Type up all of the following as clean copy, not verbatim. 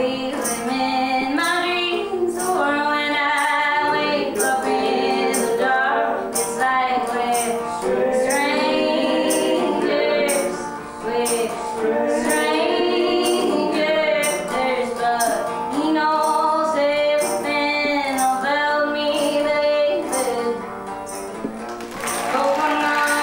happy, I'm in my dreams, or when I wake up in the dark, it's like we're strangers, but he knows everything about me, they could go on and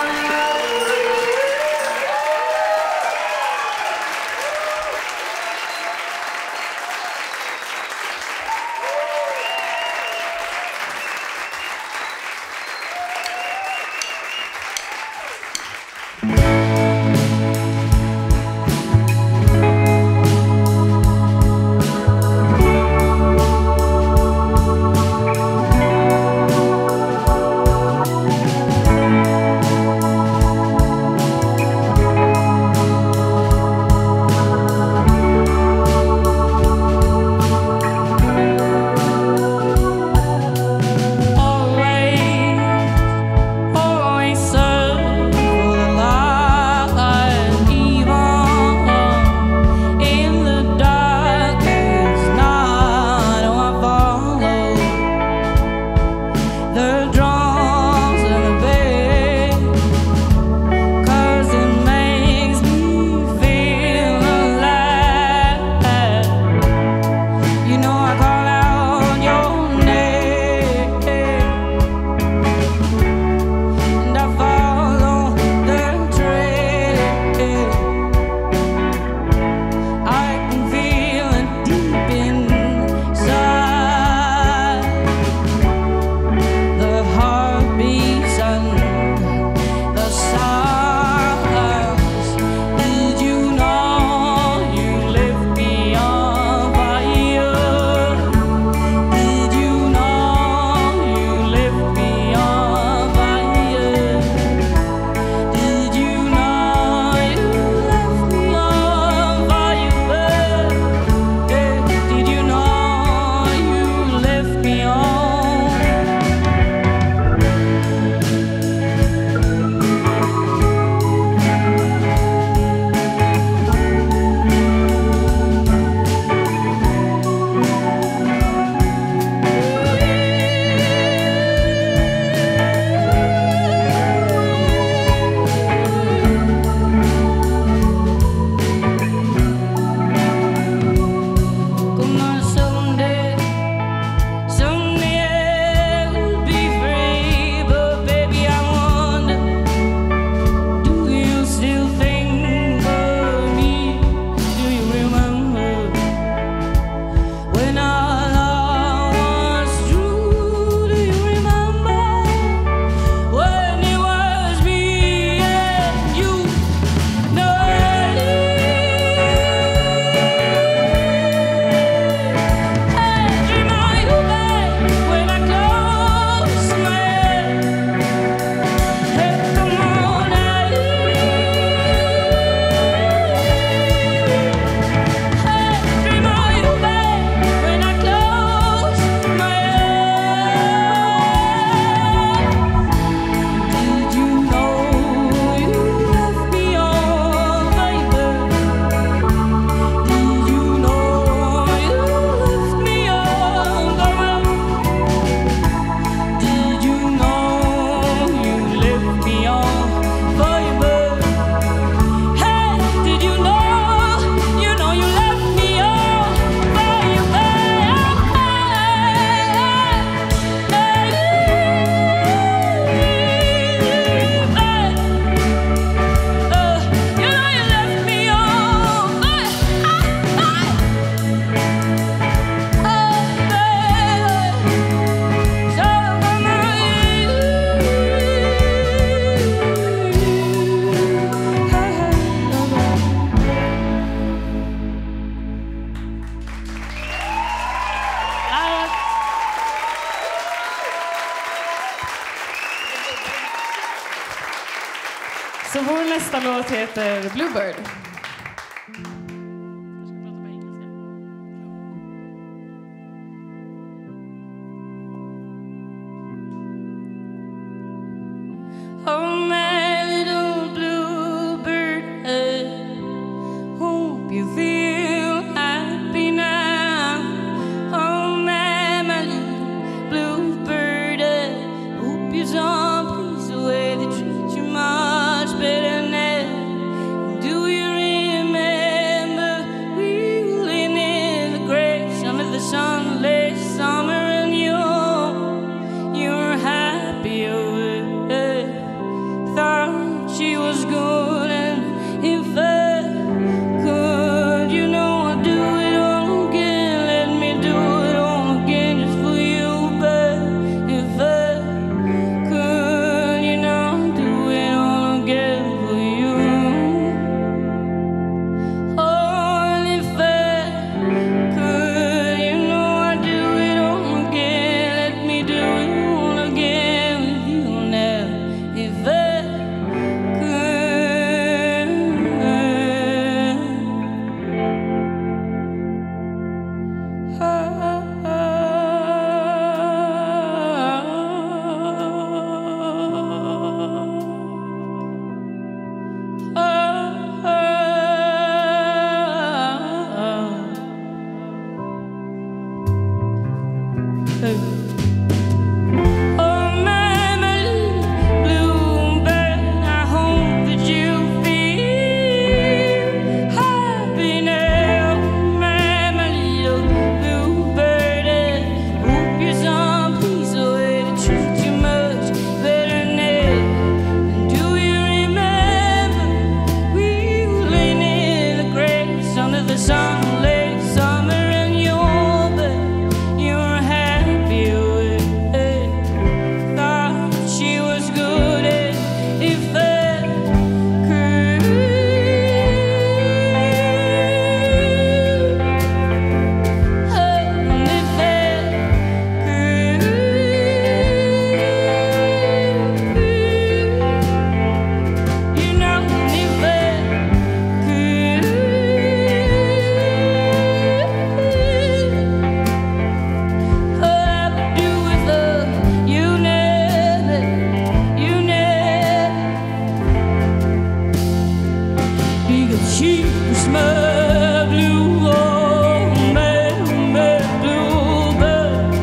Så vår nästa låt heter Bluebird. Oh my little bluebird, I hope you feel happy now. She's my blue my bluebird.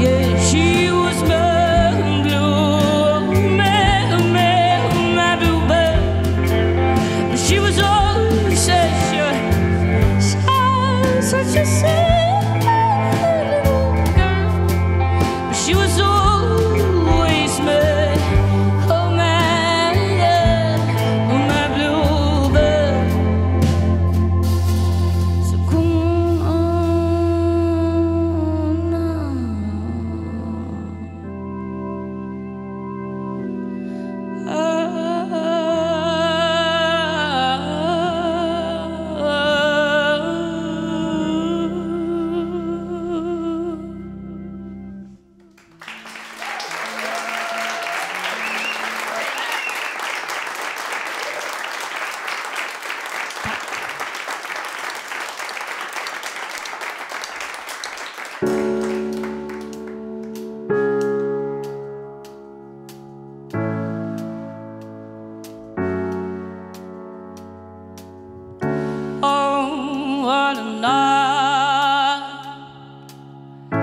Yeah, she was my blue my bluebird. But she was always such a sad little girl. But she was always my.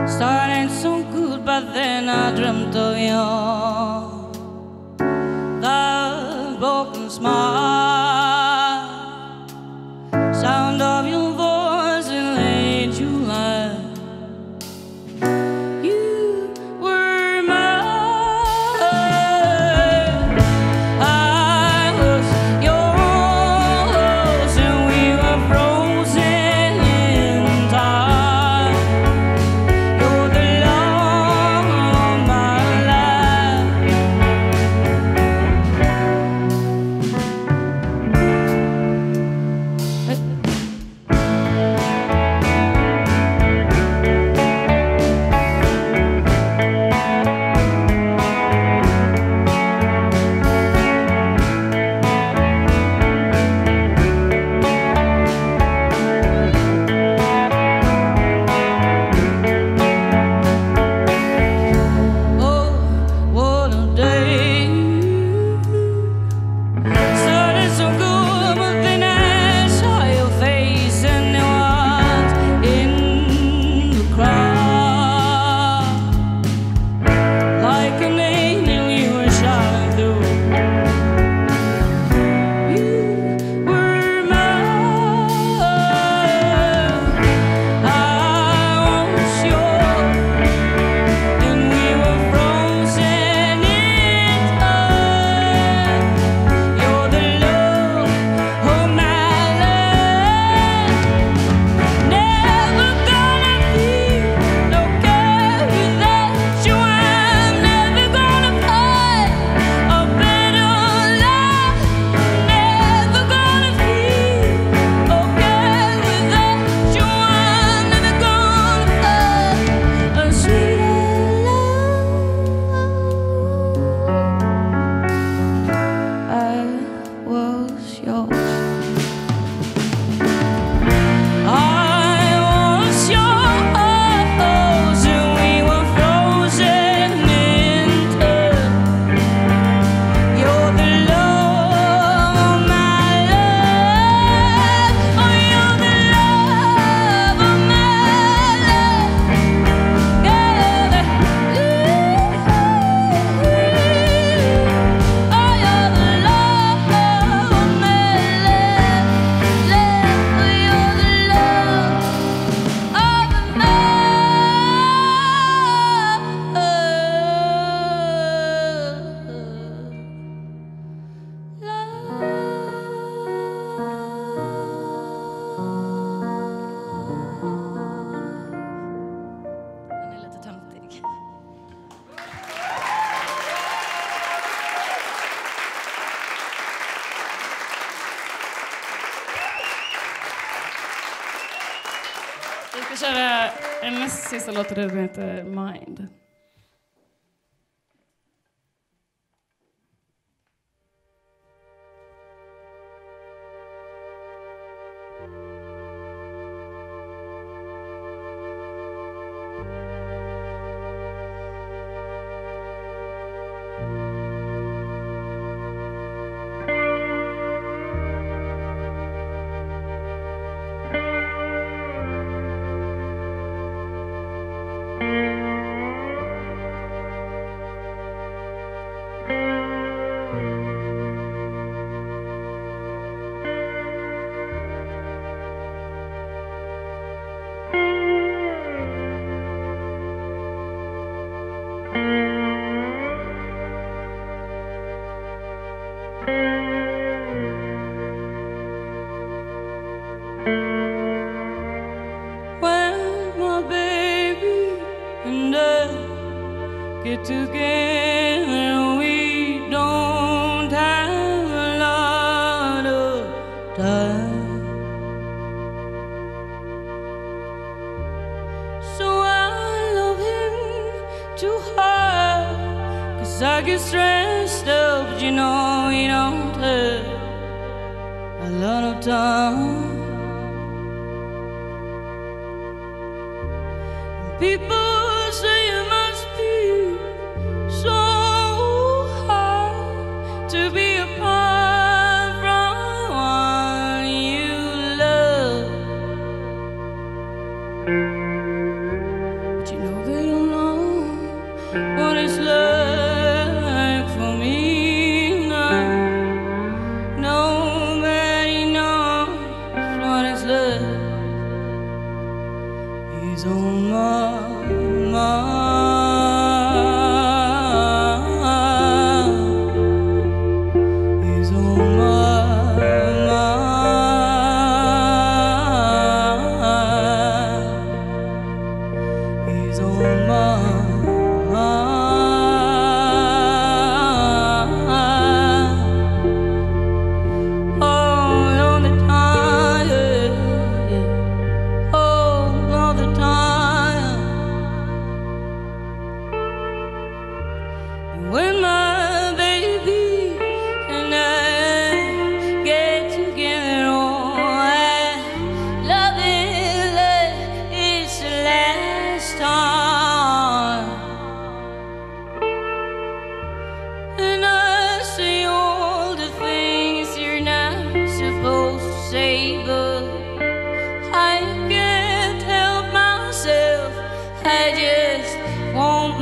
Starting so good, but then I dreamt of you. That broken smile, sound of your voice in late July. You were mine, I was yours, and we were frozen in time. Vi kör en näst sista låt och den heter Mind. Together we don't have a lot of time, so I love him too hard, 'cause I get stressed out, but you know we don't have a lot of time. People say it must be so hard to be apart from one you love, but you know they don't know what it's like for me now. Nobody knows what it's like. He's on my mind.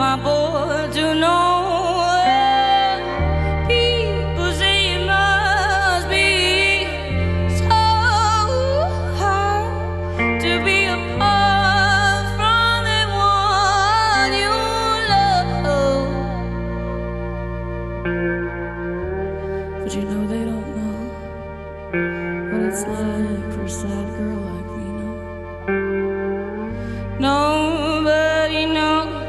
My boy to know, people say it must be so hard to be apart from the one you love, but you know they don't know what it's like for a sad girl like me now. Nobody knows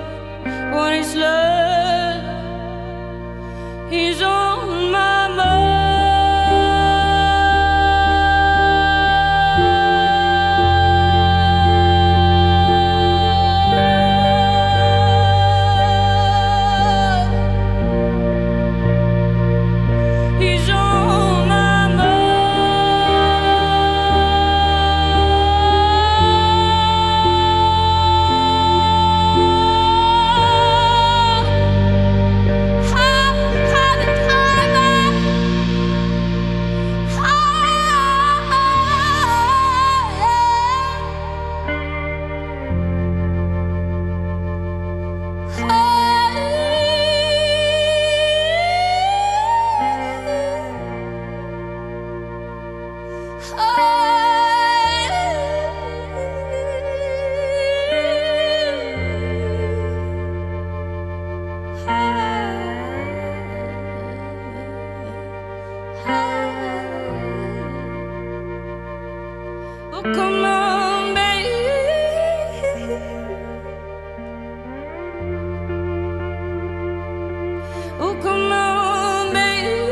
what is love. He's on my mind. Come on, baby. Oh, come on, baby.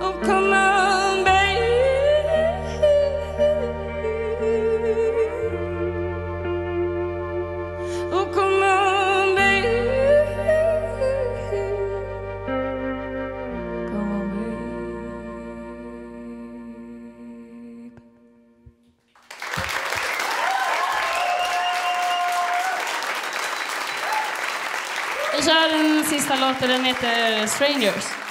Oh, come on. kör den sista låten, den heter Strangers.